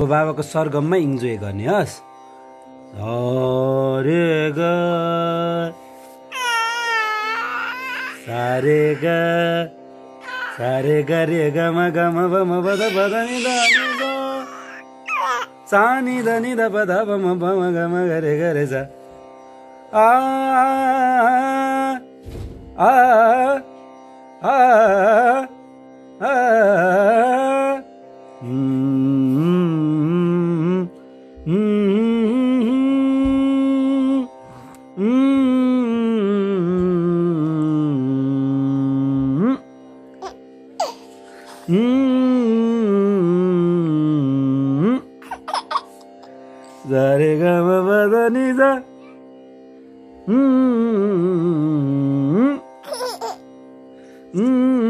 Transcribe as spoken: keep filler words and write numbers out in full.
अब बाबा को सरगम में इन्जोय करने हस् रे ग सारे ग सारे ग रे ग म ग म ब म ब ध ब ध नि ध नि ध सा नि ध नि ध ब ध ब म ब म ग म ग रे ग रे सा आ आ आ आ Hmm.